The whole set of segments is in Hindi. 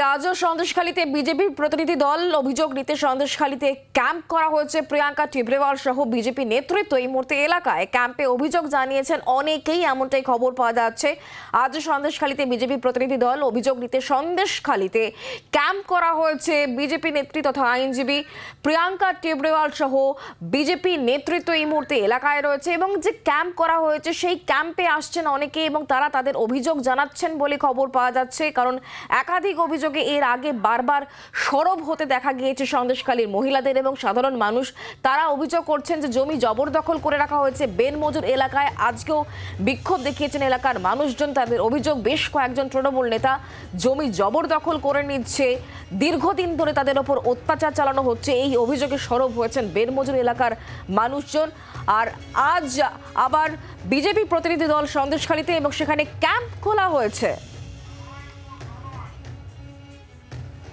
आज संदेशखालीते बीजेपी प्रतिनिधि दल अभियोग नीते संदेशखालीते कैम्प करा होयेछे। प्रियंका टिब्रेवाल सह बीजेपी नेतृत्व एई मुहूर्ते एलाकाय कैम्पे अभियोग जानियेछेन अनेकेई, एमनटाई खबर पाओया जाच्छे। आज संदेशखालीते बीजेपी प्रतिनिधि दल अभियोग नीते संदेशखालीते कैम्प करा होयेछे। बीजेपी नेत्री तथा आईनजीवी प्रियंका टिब्रेवाल सह बीजेपी नेतृत्व एई मुहूर्ते एलाकाय रयेछे एबं जे कैम्प करा होयेछे सेई कैम्पे आसछेन अनेकेई एबं तारा तादेर अभियोग जानाच्छेन बोले खबर पाओया जाच्छे। कारण एकाधिक अभियोग एर आगे बार बार सরব होते देखा गিয়েছে संदेशखालीর महिलाদের এবং সাধারণ মানুষ। তারা অভিযোগ করছেন যে জমি জবরদখল করে রাখা হয়েছে বেনমজুর এলাকায়। আজকেও বিক্ষোভ দেখিয়েছেন এলাকার মানুষজন। তাদের অভিযোগ বেশ কয়েকজন তৃণমূল নেতা জমি জবরদখল করে নিচ্ছে, দীর্ঘদিন ধরে তাদের উপর অত্যাচার চালানো হচ্ছে। এই অভিযোগে সরব হয়েছেন বেনমজুর এলাকার মানুষজন। আর আজ আবার বিজেপি প্রতিনিধি দল संदेशखालीতে এবং সেখানে ক্যাম্প খোলা হয়েছে।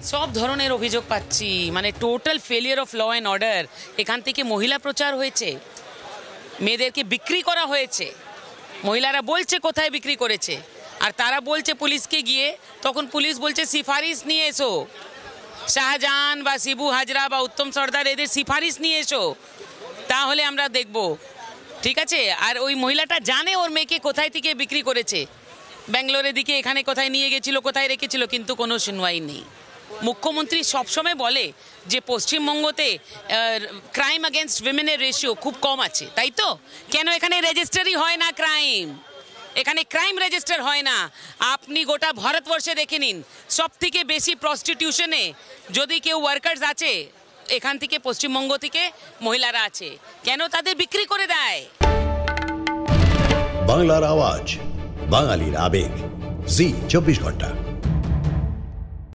सब धरनेर अभियोग पाচ্ছি, माने total failure of law and order. एखान थेके महिला प्रचार होयेछे, मेयेदेरके बिक्री करा होयेछे। महिलारा बोलछे कोथाय बिक्री करेछे आर तारा बोलछे पुलिशके गिये, तखन पुलिश बोलछे सिफारिश निये एसो। शाहजहान बा शिबू हाजरा बा उत्तम सर्दार एदेर सिफारिश निये एसो, ताहले आमरा देखबो। ठीक आछे। आर ओई महिलाटा जाने ओर मेयेके कोथाय थेके बिक्री करेछे, बेंगलोरेर दिके एखाने कोथाय निये गेछिलो, कोथाय रेखेछिलो, किन्तु कोनो सुनवाई नेई। मुख्यमंत्री सब समय बोले जे पश्चिम बंगते क्राइम अगेंस्ट विमेनर रेशियो खूब कम आछे, ताई तो केन एखाने रेजिस्टरई हय ना क्राइम? एखाने क्राइम रेजिस्टर हय ना? आपनी गोटा भारतवर्षे देखे नीन, सबथेके बेशी प्रस्टिटियूशने जदि केउ वार्कार्स आछे एखान थेके पश्चिम बंग थेके महिलारा आछे, केन तादेर बिक्री करे देय? बांगलार आवाज, बांगालीर आवेग, जी 24 घंटा।